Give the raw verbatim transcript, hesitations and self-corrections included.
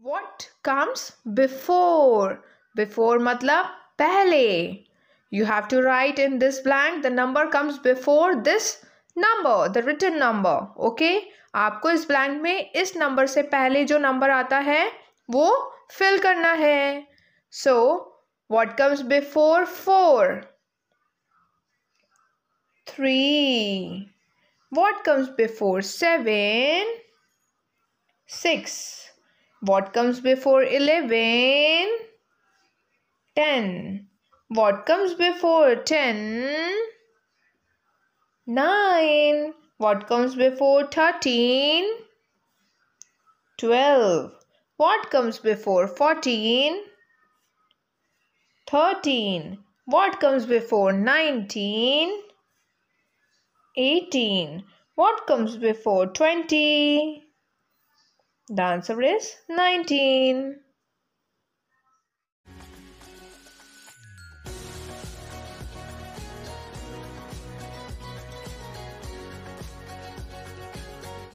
What comes before? Before matlab pehle. You have to write in this blank the number comes before this number, the written number. Okay? आपको इस blank में इस number से पहले जो number आता है वो fill करना है. So, what comes before four? Three. What comes before seven? Six. What comes before eleven? Ten. What comes before ten? Nine. What comes before thirteen? Twelve. What comes before fourteen? Thirteen. What comes before nineteen? Eighteen. What comes before twenty? The answer is nineteen.